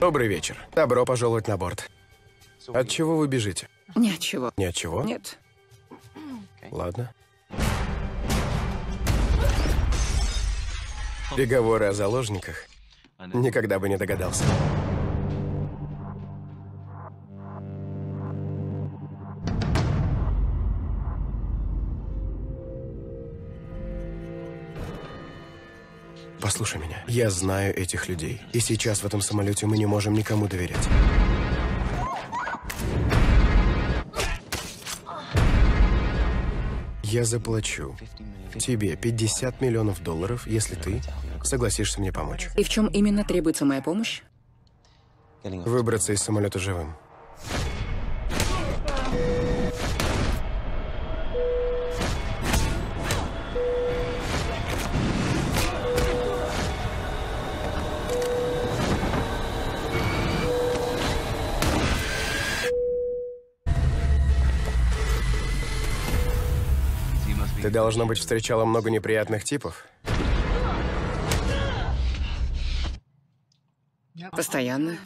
Добрый вечер. Добро пожаловать на борт. От чего вы бежите? Ни от чего. Ни от чего? Нет. Ладно. Переговоры о заложниках. Никогда бы не догадался. Послушай меня. Я знаю этих людей. И сейчас в этом самолете мы не можем никому доверять. Я заплачу тебе $50 миллионов, если ты согласишься мне помочь. И в чем именно требуется моя помощь? Выбраться из самолета живым. Ты, должно быть, встречала много неприятных типов. Постоянно.